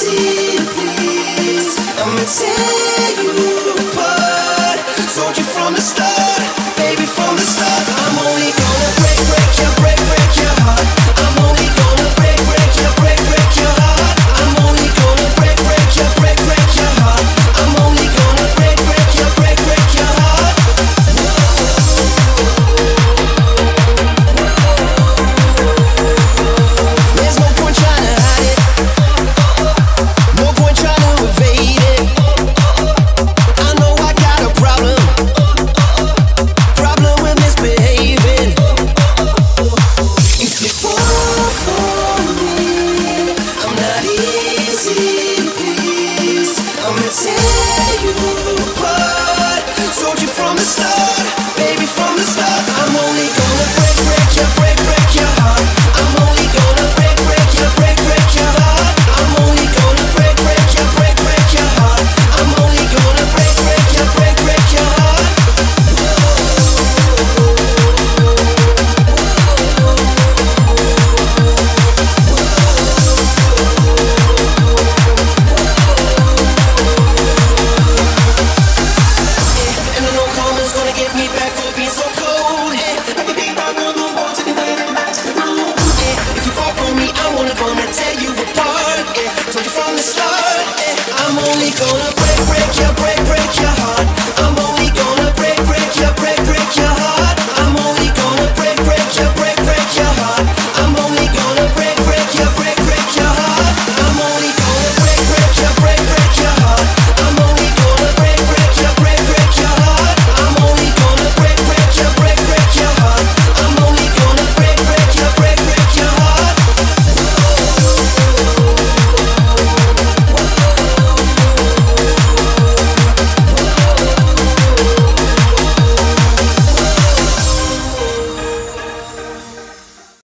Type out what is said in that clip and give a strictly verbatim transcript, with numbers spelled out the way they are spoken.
see you please. I'm gonna tear you apart. Told you from the start, baby, from the start. I'm only gonna break, break your, break, break your heart. I'm only gonna break, break your, break, break your heart. I'm only gonna break, break your, break, break your heart. I'm only gonna break, break your, break, break your heart. There's no point trying to hide it. No point trying to evade it. I know I got a problem. Problem with misbehaving. If you fall for me, I'm not easy to please. I'm gonna tear you apart. Told you from the start, baby, from the start. I'm only gonna break, break your, break, break your heart. I'm only gonna break, break your, break, break your heart. I'm only gonna break, break your, break, break your heart. I'm only gonna break, break your, break, break your heart. And I know karma's gonna get me back for being so cold. Yeah, I could be wrong on the walls if you play the match. Yeah, if you fall for me, I'm only gonna tear you apart. Yeah, told you from the start. Yeah, I'm only gonna.